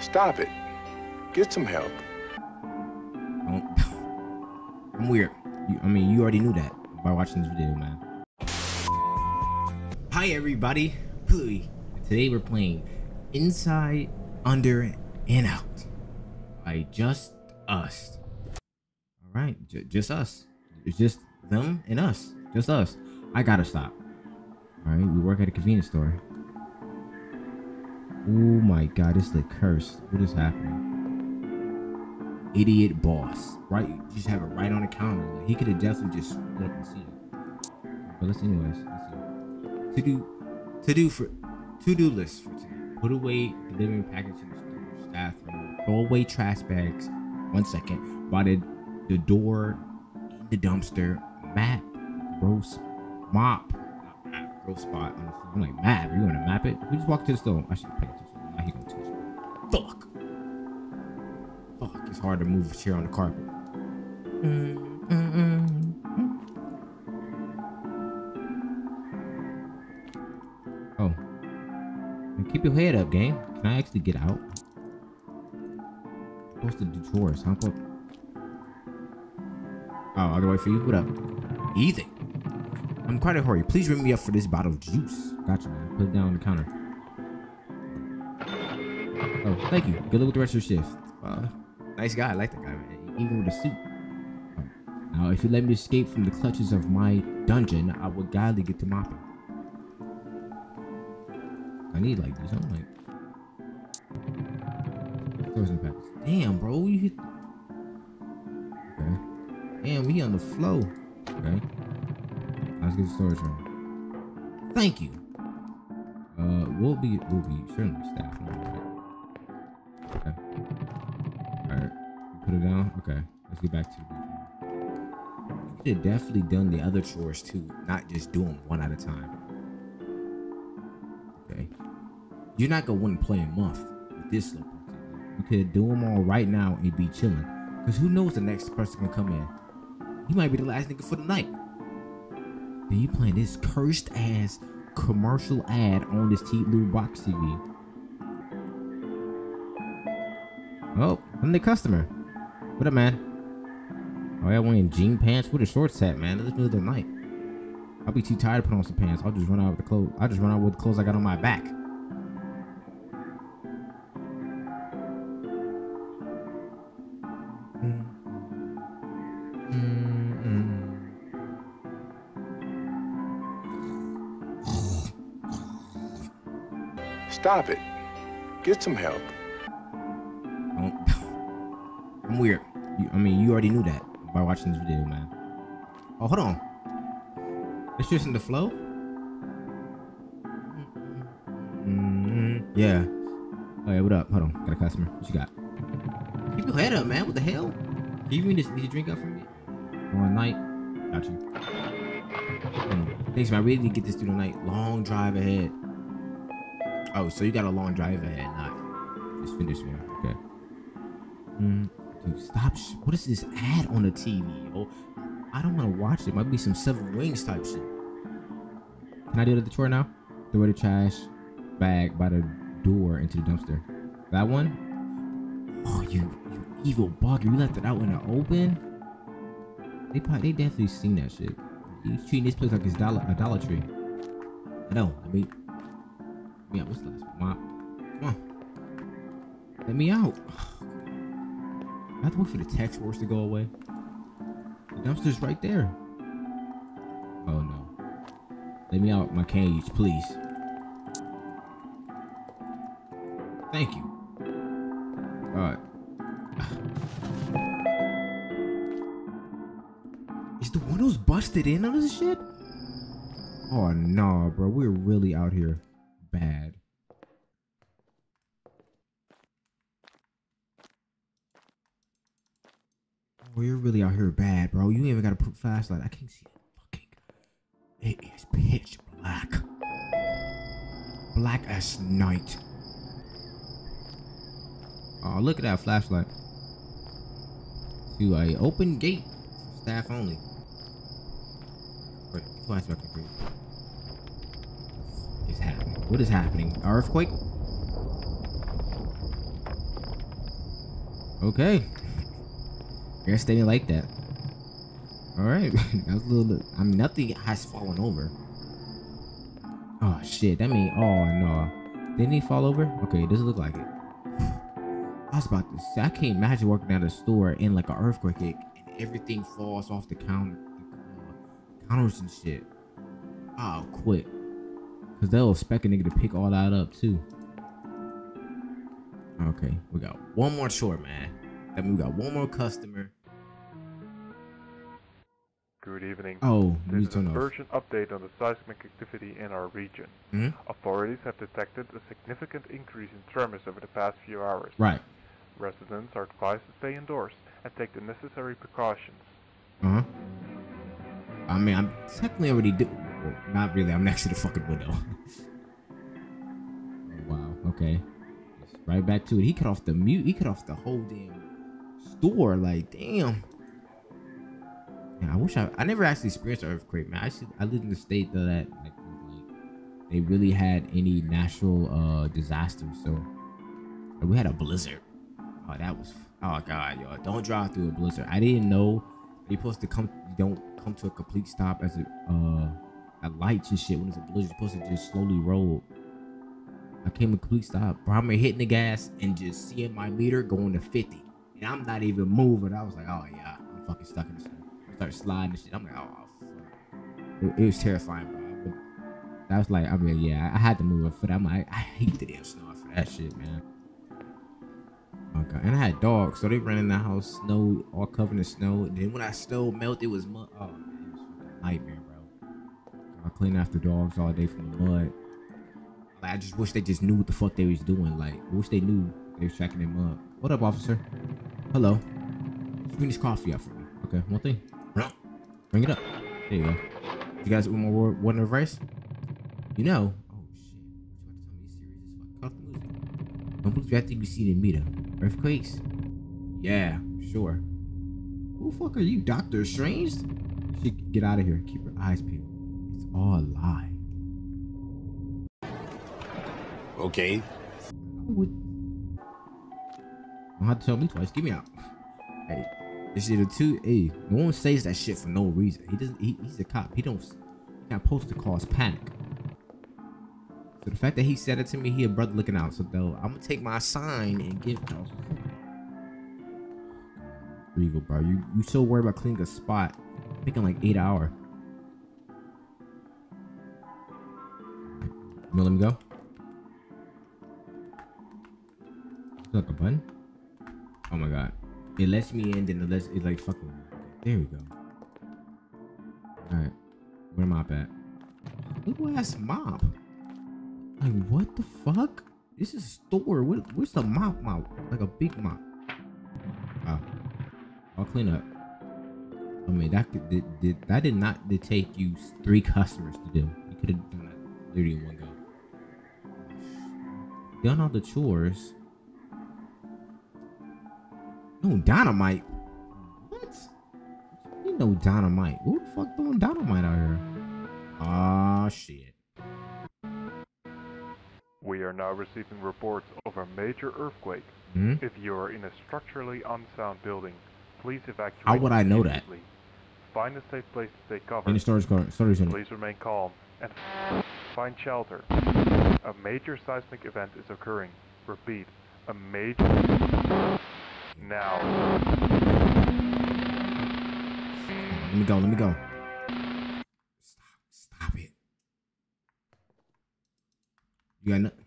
Stop it. Get some help. I'm weird. I mean, you already knew that by watching this video, man. Hi, everybody. Bluey. Today we're playing Inside, Under, and Out by just us. All right, just us. It's just them and us. Just us. I gotta stop. All right, we work at a convenience store. Oh my God, it's the curse. What is happening? Idiot boss. Right, you just have it right on the counter. He could have definitely just went and seen it. But let's anyways. Let's see. To-do list for today. Put away delivering packages in the storage bathroom. Throw away trash bags. 1 second. By the door in the dumpster. Map gross mop. Spot on the floor. I'm like, map, you gonna map it? We just walked to the store. I should pay attention. Now he gonna touch me. Fuck, it's hard to move a chair on the carpet. Oh, and keep your head up, gang. Can I actually get out? I'm supposed to do chores, huh? Oh, I'll wait for you. What up? Easy. I'm quite in a hurry. Please ring me up for this bottle of juice. Gotcha, man. Put it down on the counter. Oh, thank you. Good luck with the rest of your shift. Nice guy. I like that guy, man. Even with a suit. Right. Now, if you let me escape from the clutches of my dungeon, I will gladly get to mopping. I need like these. I'm like, there's some packs. Damn, bro. You hit. Okay. Damn, we on the flow. Okay. Let's get the storage room. Thank you. We'll be certainly staffed. Okay. All right. Put it down. Okay. Let's get back to the room. You could have definitely done the other chores too, not just do them one at a time. Okay. You're not gonna want to play a month with this little person. You could do them all right now and be chilling, cause who knows the next person gonna come in. He might be the last nigga for the night. Man, you playing this cursed ass commercial ad on this T-Lube box TV. Oh, I'm the customer. What up, man? Oh, y'all wearing jean pants? Where the shorts at, man? It's the middle of the night. I'll be too tired to put on some pants. I'll just run out with the clothes I got on my back. Stop it. Get some help. I'm weird. I mean, you already knew that by watching this video, man. Oh, hold on. It's just in the flow? Yeah. Oh, yeah, what up? Hold on. Got a customer. What you got? Keep your head up, man. What the hell? Can you even just need a drink up for me? All night. Got you. Thanks, man. I really need to get this through the night. Long drive ahead. Oh, so you got a long drive ahead, not just finish one. Okay. Dude, stop. What is this ad on the TV? Oh, I don't want to watch it. Might be some Seven Rings type shit. Can I do the chore now? Throw the trash bag by the door into the dumpster. That one? Oh, you evil bugger. You left it out in the open? They definitely seen that shit. You treating this place like it's Dollar Tree. I know. Yeah, what's the last one? Mop. Come on. Let me out. I have to wait for the text force to go away. The dumpster's right there. Oh no. Let me out my cage, please. Thank you. Alright. Is the windows busted in on this shit? Oh no, bro. We're really out here. Bad. Oh, you're really out here bad, bro. You ain't even got a flashlight. I can't see it. Fucking. It is pitch black. Black as night. Oh, look at that flashlight. To a open gate. staff only. Wait, why is my computer? It's happening. What is happening? Earthquake? Okay. I guess they didn't like that. Alright. That was a little bit, I mean, nothing has fallen over. Oh shit, that mean, oh no. Didn't he fall over? Okay, it doesn't look like it. I was about to say, I can't imagine walking out of the store in like an earthquake and everything falls off the counter, counters and shit. I'll quit. Cause they'll expect a nigga to pick all that up too. Okay, we got one more chore, man. That means we got one more customer. Good evening. Oh, there's an urgent update on the seismic activity in our region. Mm-hmm. Authorities have detected a significant increase in tremors over the past few hours. Right. Residents are advised to stay indoors and take the necessary precautions. Uh-huh. I mean, I'm technically already well, not really. I'm next to the fucking window. Wow. Okay. Right back to it. He cut off the mute. He cut off the whole damn store. Like, damn. Man, I wish I never actually experienced an earthquake, man. I lived in the state though that like they really had any natural disasters. So like, we had a blizzard. Oh, that was, oh god, y'all don't drive through a blizzard. I didn't know you're supposed to come. You don't come to a complete stop as a lights and shit when it's a blizzard. You're supposed to just slowly roll. I came to complete stop, bro. I'm hitting the gas and just seeing my meter going to 50, and I'm not even moving. I was like, oh yeah, I'm fucking stuck in this. I started sliding and shit. I'm like, oh fuck. It was terrifying, bro. That was like, I mean, yeah, I had to move up for that. I'm like, I hate the damn snow for that shit, man. Okay, and I had dogs, so they ran in the house, snow, all covered in snow. And then when that snow melted, it was mud. Oh man, it was a nightmare, bro. I clean after dogs all day from the mud. I just wish they just knew what the fuck they was doing. Like, I wish they knew they was tracking them up. What up, officer? Hello. Just bring this coffee out for me. Okay, one thing. Bring it up. There you go. You guys want more water and rice? You know. Oh shit. Don't believe you think you see the meter. Earthquakes? Yeah, sure. Who the fuck are you, Doctor Strange? She get out of here. Keep her eyes peeled. It's all a lie. Okay. Don't have to tell me twice. Get me out. Hey, this is the two. Hey, no one says that shit for no reason. He doesn't. He's a cop. He don't. He's not supposed to cause panic. So the fact that he said it to me, he a brother looking out. So though, I'm gonna take my sign and give. There you go, bro. You so worried about cleaning a spot? I'm thinking like 8 hours. You gonna let me go? Like a button? Oh my god. It lets me in, then it lets it like fucking. There we go. Alright. Where mop at? Little ass mop. Like what the fuck? This is a store. Where's the mop? Like a big mop. Oh. I'll clean up. I mean that did not take you 3 customers to do. You could have done that literally in one go. Done all the chores. No dynamite. What? Ain't no dynamite. Who the fuck throwing dynamite out here? Ah, shit. We are now receiving reports of a major earthquake. Mm-hmm. If you are in a structurally unsound building, please evacuate. How would I know that? Find a safe place to take cover. In the storage unit. Please remain calm and find shelter. A major seismic event is occurring. Repeat, a major. Now let me go stop it. You got nothing.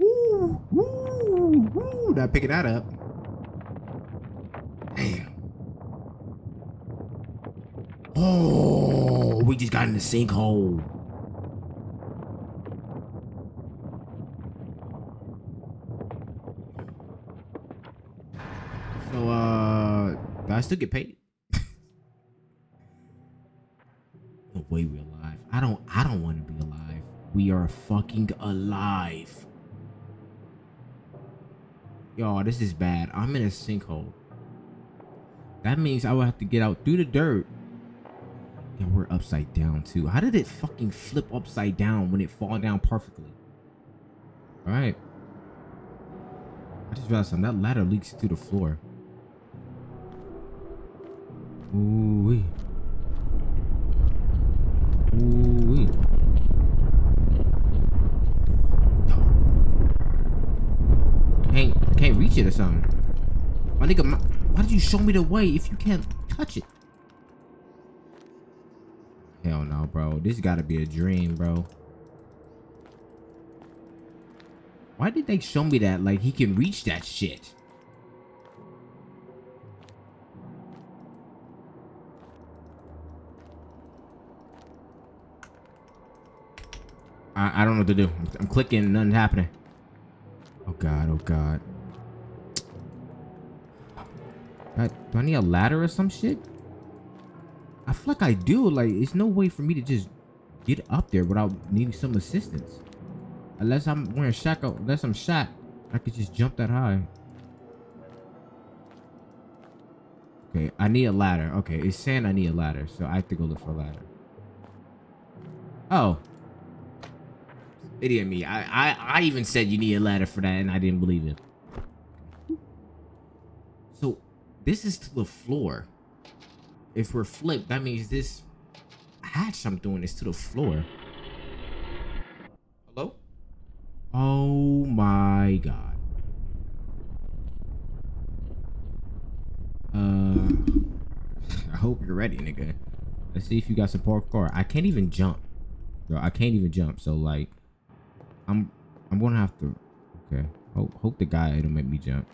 Woo that picking that up. Damn. Oh, we just got in the sinkhole. So, do I still get paid? No way we're alive. I don't want to be alive. We are fucking alive. Y'all, this is bad. I'm in a sinkhole. That means I would have to get out through the dirt. And we're upside down too. How did it fucking flip upside down when it fall down perfectly? All right. I just realized something. That ladder leaks through the floor. Ooh-wee. Ooh-wee. Can't reach it or something. My nigga, why did you show me the way if you can't touch it? Hell no, bro. This gotta be a dream, bro. Why did they show me that? Like, he can reach that shit. I don't know what to do. I'm clicking, nothing happening. Oh god, oh god. Do I need a ladder or some shit? I feel like I do. Like, there's no way for me to just get up there without needing some assistance. Unless I'm wearing shackle, unless I'm shot, I could just jump that high. Okay, I need a ladder. Okay, it's saying I need a ladder, so I have to go look for a ladder. Oh, idiot me! I even said you need a ladder for that, and I didn't believe it. So this is to the floor. If we're flipped, that means this hatch I'm doing is to the floor. Hello? Oh my god. I hope you're ready, nigga. Let's see if you got some parkour. I can't even jump. Bro, I can't even jump. So like I'm gonna have to. Okay. Hope the guy it'll make me jump.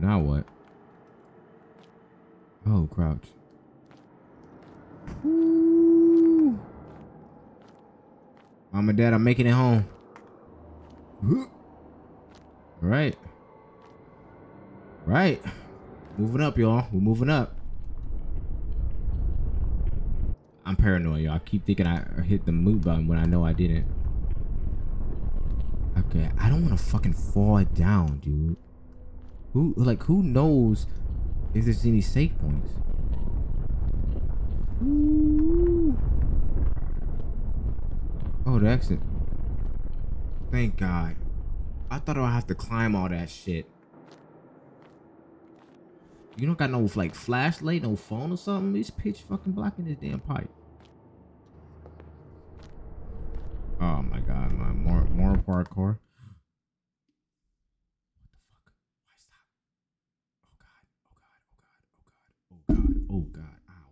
Now what? Oh, crouch. Ooh. Mom and Dad, I'm making it home. All right. Right. Moving up, y'all. We're moving up. I'm paranoid, y'all. I keep thinking I hit the move button when I know I didn't. Okay. I don't want to fucking fall down, dude. Who knows if there's any save points? Ooh. Oh, the exit. Thank God. I thought I'd have to climb all that shit. You don't got no like flashlight, no phone or something? It's pitch fucking blocking this damn pipe. Oh my God, my more parkour. Oh god, ow.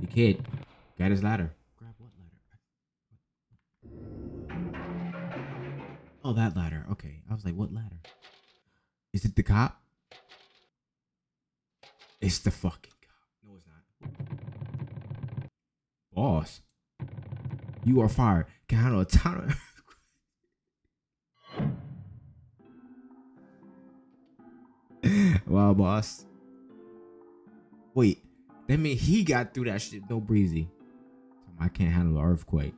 The kid got his ladder. Grab what ladder? Oh, that ladder. Okay. I was like, what ladder? Is it the cop? It's the fucking cop. No, it's not. Boss. You are fired. Can I handle a town? Wow, boss. Wait, that mean he got through that shit, no breezy. I can't handle an earthquake.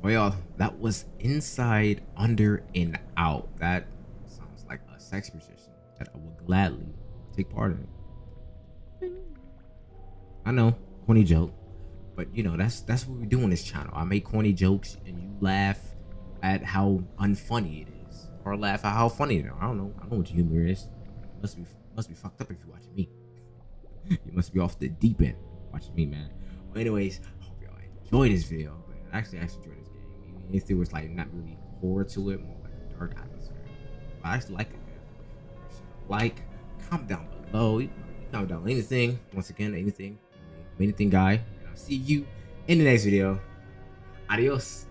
Well, y'all, that was Inside, Under, and Out. That sounds like a sex position that I would gladly take part in. I know, corny joke. But, you know, that's what we do on this channel. I make corny jokes and you laugh at how unfunny it is. Or laugh at how funny it is. I don't know. I don't know what humor is. It must be funny. Must be fucked up if you're watching me. You must be off the deep end watching me, man. Well, anyways, I hope y'all enjoyed this video, man. I actually enjoyed this game. Even if it was like not really horror to it, more like a dark atmosphere. But I actually like it, man. Like, comment down below. You can comment down anything. Once again, anything, guy. And I'll see you in the next video. Adios.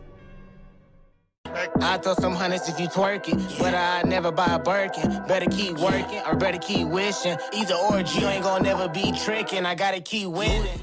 I throw some hundreds if you twerk it, but I never buy a Birkin. Better keep working or better keep wishing. Either or, you ain't gonna never be tricking. I gotta keep winning.